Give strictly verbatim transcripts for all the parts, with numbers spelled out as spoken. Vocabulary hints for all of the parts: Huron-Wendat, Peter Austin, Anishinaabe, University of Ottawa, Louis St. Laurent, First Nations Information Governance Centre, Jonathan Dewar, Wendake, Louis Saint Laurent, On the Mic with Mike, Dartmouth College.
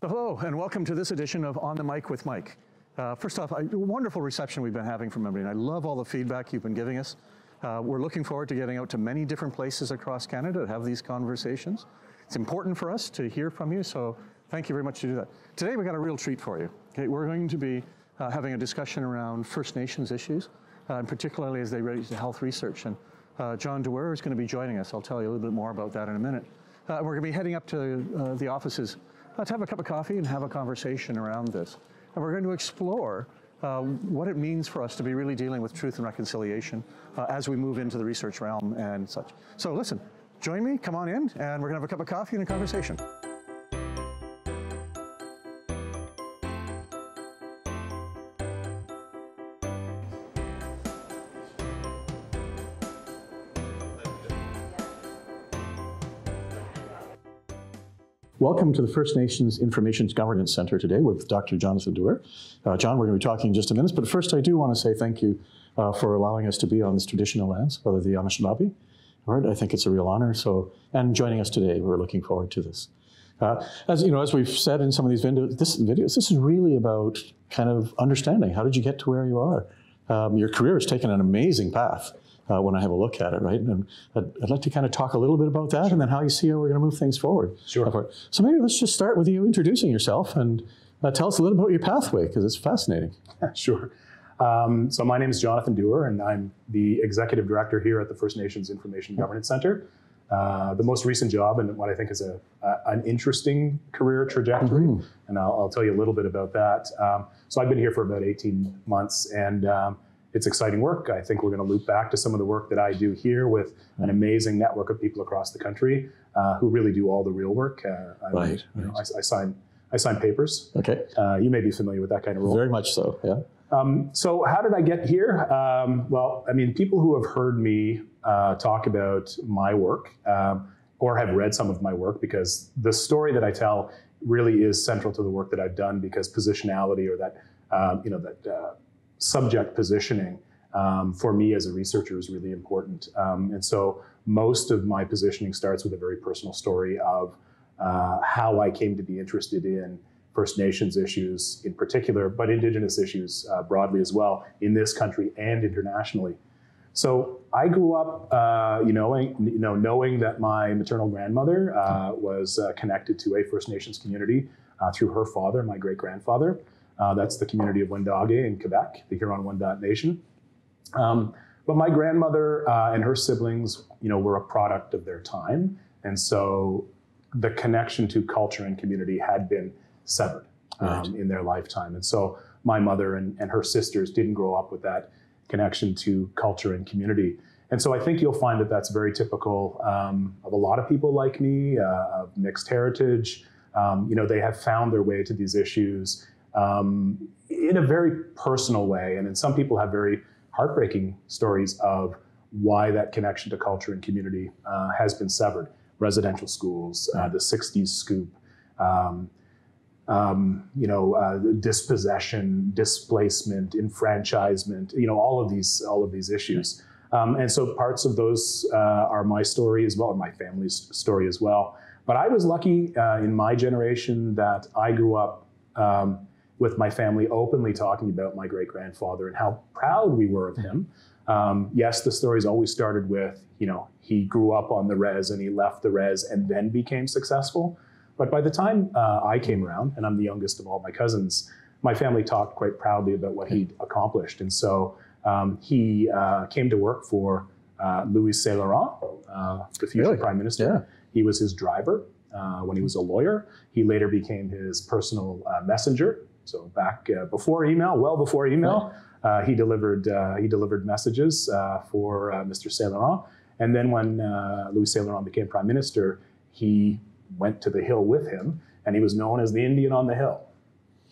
So hello, and welcome to this edition of On the Mic with Mike. Uh, first off, a wonderful reception we've been having from everybody, and I love all the feedback you've been giving us. Uh, we're looking forward to getting out to many different places across Canada to have these conversations. It's important for us to hear from you, so thank you very much to do that. Today we've got a real treat for you. Okay, we're going to be uh, having a discussion around First Nations issues, uh, and particularly as they relate to health research. And uh, John Dewar is going to be joining us. I'll tell you a little bit more about that in a minute. Uh, we're going to be heading up to uh, the offices to have a cup of coffee and have a conversation around this. And we're going to explore uh, what it means for us to be really dealing with truth and reconciliation uh, as we move into the research realm and such. So listen, join me, come on in, and we're gonna have a cup of coffee and a conversation. Welcome to the First Nations Information Governance Centre today with Doctor Jonathan Dewar. Uh, John, we're going to be talking in just a minute, but first I do want to say thank you uh, for allowing us to be on this traditional lands, whether the Anishinaabe, right? I think it's a real honor, so, and joining us today, we're looking forward to this. Uh, as you know, as we've said in some of these videos, this, videos, this is really about kind of understanding how did you get to where you are. Um, your career has taken an amazing path. Uh, when I have a look at it, right? And I'd, I'd like to kind of talk a little bit about that and then how you see how we're gonna move things forward. Sure. So maybe let's just start with you introducing yourself and uh, tell us a little about your pathway because it's fascinating. Sure. Um, so my name is Jonathan Dewar and I'm the Executive Director here at the First Nations Information Governance Centre. Uh, the most recent job and what I think is a, a, an interesting career trajectory. Mm-hmm. And I'll, I'll tell you a little bit about that. Um, so I've been here for about eighteen months and um, it's exciting work. I think we're going to loop back to some of the work that I do here with an amazing network of people across the country uh, who really do all the real work. Uh, I, right. You know, I, I sign. I sign papers. Okay. Uh, you may be familiar with that kind of role. Very much so. Yeah. Um, so how did I get here? Um, well, I mean, people who have heard me uh, talk about my work um, or have read some of my work, because the story that I tell really is central to the work that I've done, because positionality or that um, you know that. Uh, subject positioning um, for me as a researcher is really important. Um, and so most of my positioning starts with a very personal story of uh, how I came to be interested in First Nations issues in particular, but Indigenous issues uh, broadly as well in this country and internationally. So I grew up uh, you know, you know, knowing that my maternal grandmother uh, was uh, connected to a First Nations community uh, through her father, my great-grandfather. Uh, that's the community of Wendake in Quebec, the Huron-Wendat nation. Um, but my grandmother uh, and her siblings, you know, were a product of their time. And so the connection to culture and community had been severed um, right. in their lifetime. And so my mother and, and her sisters didn't grow up with that connection to culture and community. And so I think you'll find that that's very typical um, of a lot of people like me, uh, of mixed heritage. Um, you know, they have found their way to these issues Um, in a very personal way. And then some people have very heartbreaking stories of why that connection to culture and community uh, has been severed. Residential schools, uh, the sixties scoop, um, um, you know, uh, dispossession, displacement, enfranchisement, you know, all of these, all of these issues. Um, and so parts of those uh, are my story as well, or my family's story as well. But I was lucky uh, in my generation that I grew up um, with my family openly talking about my great-grandfather and how proud we were of him. Um, yes, the stories always started with, you know, he grew up on the res and he left the res and then became successful. But by the time uh, I came around, and I'm the youngest of all my cousins, my family talked quite proudly about what he'd accomplished. And so um, he uh, came to work for uh, Louis Saint Laurent, uh, the future really? Prime Minister. Yeah. He was his driver uh, when he was a lawyer. He later became his personal uh, messenger. So back uh, before email, well before email, uh, he delivered uh, he delivered messages uh, for uh, Mister Saint Laurent. And then when uh, Louis Saint Laurent became Prime Minister, he went to the Hill with him, and he was known as the Indian on the Hill.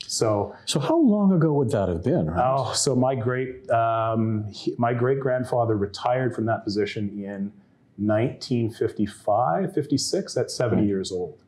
So, so how long ago would that have been? Right? Oh, so my great um, he, my great grandfather retired from that position in nineteen fifty-five, fifty-six at seventy years old.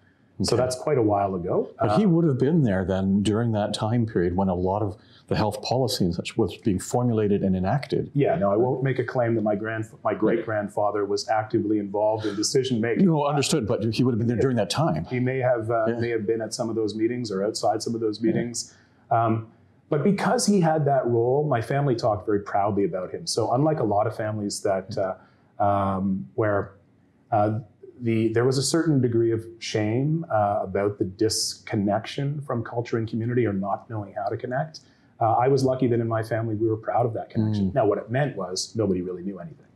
So that's quite a while ago. But uh, he would have been there then during that time period when a lot of the health policy and such was being formulated and enacted. Yeah, no, I won't make a claim that my grand, my great-grandfather was actively involved in decision-making. No, understood, but he would have been there during that time. He may have, uh, yeah. may have been at some of those meetings or outside some of those meetings. Yeah. Um, but because he had that role, my family talked very proudly about him. So unlike a lot of families that, uh, um, where, uh, The, there was a certain degree of shame uh, about the disconnection from culture and community or not knowing how to connect. Uh, I was lucky that in my family, we were proud of that connection. Mm. Now, what it meant was nobody really knew anything.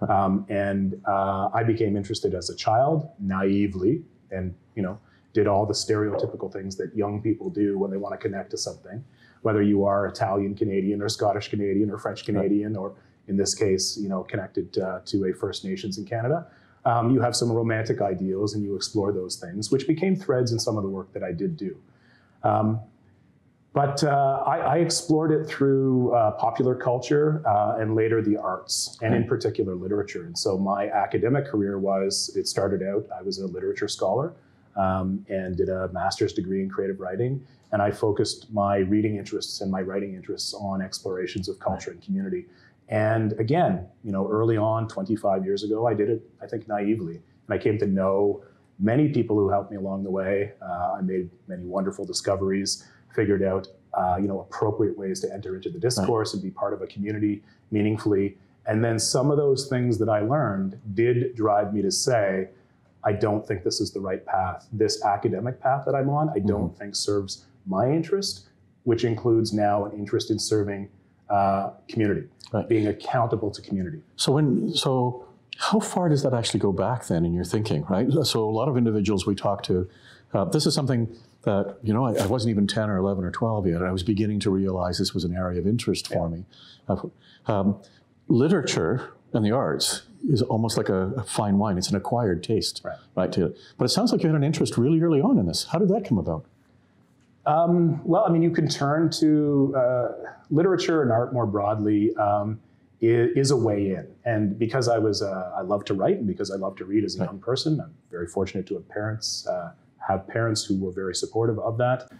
Um, and uh, I became interested as a child, naively, and you know, did all the stereotypical things that young people do when they want to connect to something, whether you are Italian-Canadian or Scottish-Canadian or French-Canadian, or in this case, you know, connected uh, to a First Nations in Canada. Um, you have some romantic ideals and you explore those things, which became threads in some of the work that I did do. Um, but uh, I, I explored it through uh, popular culture uh, and later the arts, and in particular literature. And so my academic career was, it started out, I was a literature scholar um, and did a master's degree in creative writing. And I focused my reading interests and my writing interests on explorations of culture and community. And again, you know, early on, twenty-five years ago, I did it, I think, naively. And I came to know many people who helped me along the way. Uh, I made many wonderful discoveries, figured out, uh, you know, appropriate ways to enter into the discourse and be part of a community meaningfully. And then some of those things that I learned did drive me to say, I don't think this is the right path. This academic path that I'm on, I don't mm-hmm. think serves my interest, which includes now an interest in serving Uh, community, right. being accountable to community. So when, so how far does that actually go back then in your thinking, right? So a lot of individuals we talk to, uh, this is something that, you know, I, I wasn't even ten or eleven or twelve yet, and I was beginning to realize this was an area of interest for yeah. me. Uh, um, literature and the arts is almost like a, a fine wine. It's an acquired taste, right? right to, but it sounds like you had an interest really early on in this. How did that come about? Um, well, I mean, you can turn to uh, literature and art more broadly um, is, is a way in. And because I was, uh, I love to write, and because I love to read as a young person, I'm very fortunate to have parents, uh, have parents who were very supportive of that.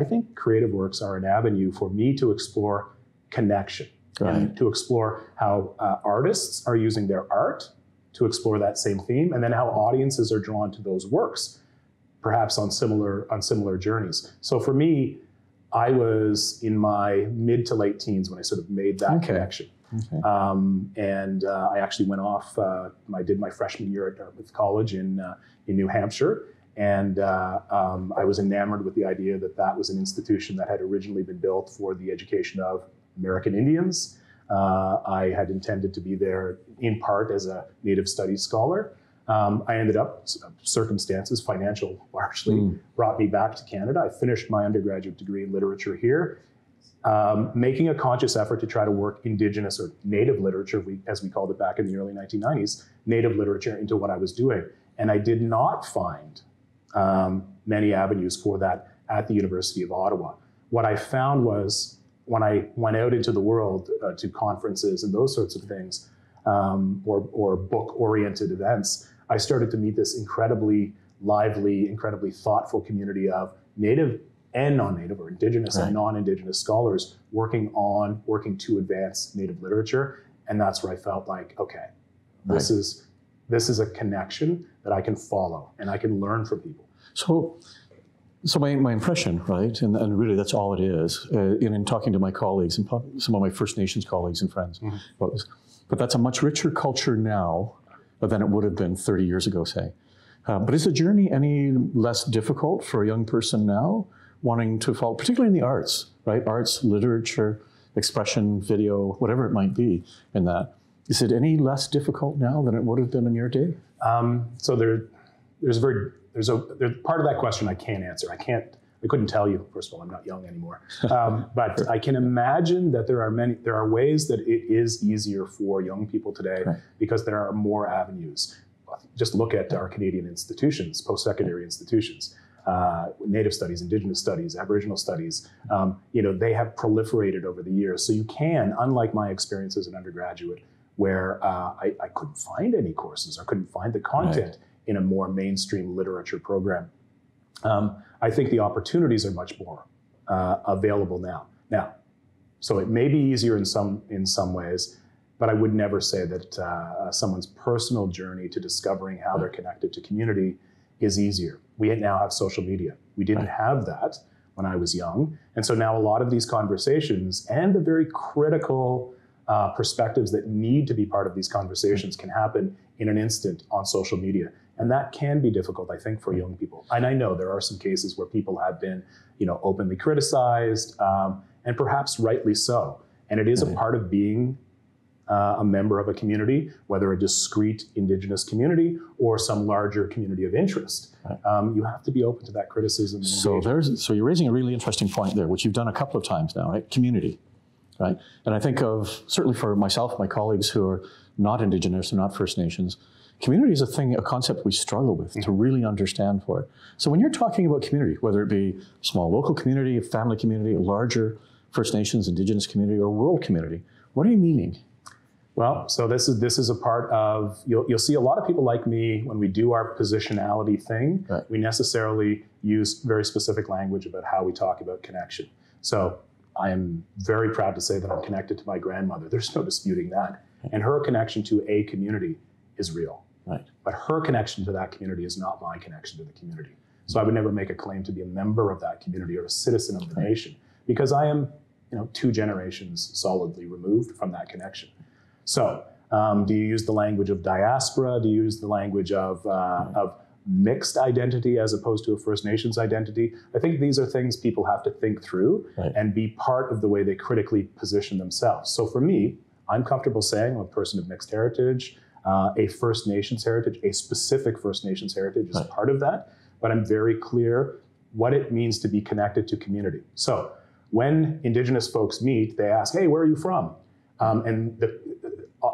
I think creative works are an avenue for me to explore connection, right. and to explore how uh, artists are using their art to explore that same theme, and then how audiences are drawn to those works, perhaps on similar, on similar journeys. So for me, I was in my mid to late teens when I sort of made that okay. connection. Okay. Um, and uh, I actually went off, uh, I did my freshman year at Dartmouth College in, uh, in New Hampshire. And uh, um, I was enamored with the idea that that was an institution that had originally been built for the education of American Indians. Uh, I had intended to be there in part as a Native Studies scholar. Um, I ended up, circumstances, financial largely, mm. brought me back to Canada. I finished my undergraduate degree in literature here, um, making a conscious effort to try to work Indigenous or Native literature, we, as we called it back in the early nineteen nineties, Native literature into what I was doing. And I did not find um, many avenues for that at the University of Ottawa. What I found was when I went out into the world uh, to conferences and those sorts of things, um, or, or book-oriented events, I started to meet this incredibly lively, incredibly thoughtful community of Native and non-Native, or Indigenous right. and non-Indigenous scholars working on, working to advance Native literature. And that's where I felt like, okay, this right. is this is a connection that I can follow and I can learn from people. So, so my, my impression, right, and, and really that's all it is, uh, in, in talking to my colleagues and some of my First Nations colleagues and friends mm-hmm. about this, but that's a much richer culture now than it would have been thirty years ago, say. Uh, but is the journey any less difficult for a young person now wanting to follow, particularly in the arts, right? Arts, literature, expression, video, whatever it might be in that. Is it any less difficult now than it would have been in your day? Um, so there, there's a very, there's a, there's part of that question I can't answer. I can't, I couldn't tell you. First of all, I'm not young anymore. Um, but sure. I can imagine that there are many, there are ways that it is easier for young people today right. because there are more avenues. Just look at our Canadian institutions, post-secondary institutions, uh, Native Studies, Indigenous Studies, Aboriginal Studies. Um, you know, they have proliferated over the years. So you can, unlike my experience as an undergraduate, where uh, I, I couldn't find any courses, I couldn't find the content right. in a more mainstream literature program. um, I think the opportunities are much more uh, available now. Now, so it may be easier in some, in some ways, but I would never say that uh, someone's personal journey to discovering how they're connected to community is easier. We now have social media. We didn't have that when I was young. And so now a lot of these conversations and the very critical uh, perspectives that need to be part of these conversations can happen in an instant on social media. And that can be difficult, I think, for young people. And I know there are some cases where people have been, you know, openly criticized, um, and perhaps rightly so. And it is a part of being Uh, a member of a community, whether a discrete Indigenous community or some larger community of interest. Right. Um, you have to be open to that criticism. So there's, so you're raising a really interesting point there, which you've done a couple of times now, right? Community, right? And I think of, certainly for myself, my colleagues who are not Indigenous and not First Nations, community is a thing, a concept we struggle with mm-hmm. to really understand for it. So when you're talking about community, whether it be a small local community, a family community, a larger First Nations, Indigenous community, or world community, what are you meaning? Well, so this is, this is a part of, you'll, you'll see a lot of people like me, when we do our positionality thing, right. we necessarily use very specific language about how we talk about connection. So I am very proud to say that I'm connected to my grandmother. There's no disputing that. And her connection to a community is real. Right. But her connection to that community is not my connection to the community. So I would never make a claim to be a member of that community or a citizen of the right. nation, because I am, you know, two generations solidly removed from that connection. So um, do you use the language of diaspora? Do you use the language of, uh, right. of mixed identity as opposed to a First Nations identity? I think these are things people have to think through right. and be part of the way they critically position themselves. So for me, I'm comfortable saying I'm a person of mixed heritage, uh, a First Nations heritage, a specific First Nations heritage is right. part of that, but I'm very clear what it means to be connected to community. So when Indigenous folks meet, they ask, hey, where are you from? Um, and the,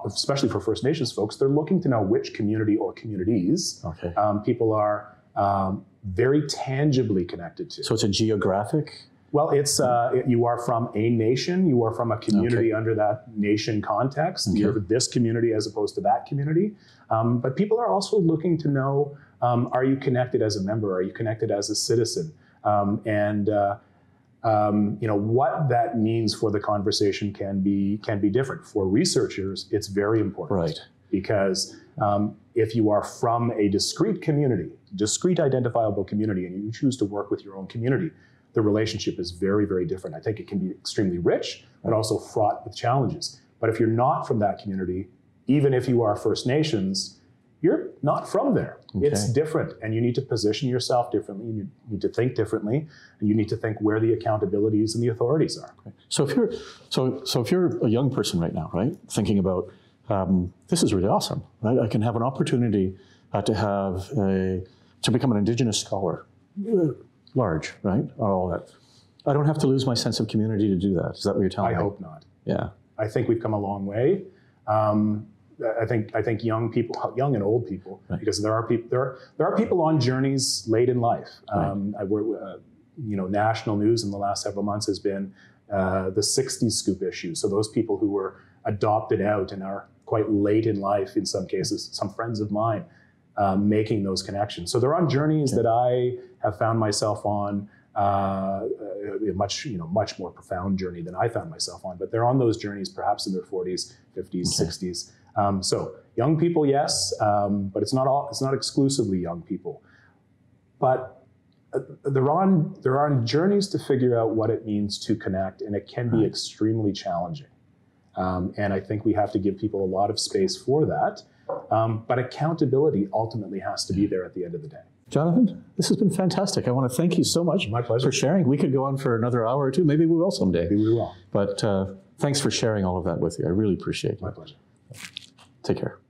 especially for First Nations folks, they're looking to know which community or communities okay. um, people are um, very tangibly connected to. So it's a geographic? Well, it's uh, it, you are from a nation, you are from a community okay. under that nation context, okay. you're this community as opposed to that community. Um, but people are also looking to know, um, are you connected as a member? Are you connected as a citizen? Um, and uh, Um, you know, what that means for the conversation can be can be different. For researchers, it's very important right. because um, if you are from a discrete community, discrete identifiable community, and you choose to work with your own community, the relationship is very, very different. I think it can be extremely rich, but also fraught with challenges. But if you're not from that community, even if you are First Nations, you're not from there. Okay. It's different, and you need to position yourself differently, and you need to think differently, and you need to think where the accountabilities and the authorities are. Okay. So if you're, so so if you're a young person right now, right, thinking about um, this is really awesome, right? I can have an opportunity uh, to have a to become an Indigenous scholar, large, right? All that. I don't have to lose my sense of community to do that. Is that what you're telling me? I hope not. Yeah, I think we've come a long way. Um, I think I think young people, young and old people, right. because there are people there are, there are people on journeys late in life. Right. Um, I, uh, you know, national news in the last several months has been uh, the sixties scoop issue. So those people who were adopted out and are quite late in life, in some cases, some friends of mine, uh, making those connections. So they're on journeys okay. that I have found myself on, uh, a much you know much more profound journey than I found myself on. But they're on those journeys, perhaps in their forties, fifties, okay. sixties. Um, so young people, yes, um, but it's not all, it's not exclusively young people. But uh, they're on, they're on journeys to figure out what it means to connect, and it can be extremely challenging. Um, and I think we have to give people a lot of space for that. Um, but accountability ultimately has to be there at the end of the day. Jonathan, this has been fantastic. I want to thank you so much My pleasure. for sharing. We could go on for another hour or two. Maybe we will someday. Maybe we will. But uh, thanks for sharing all of that with you. I really appreciate it. My pleasure. Take care.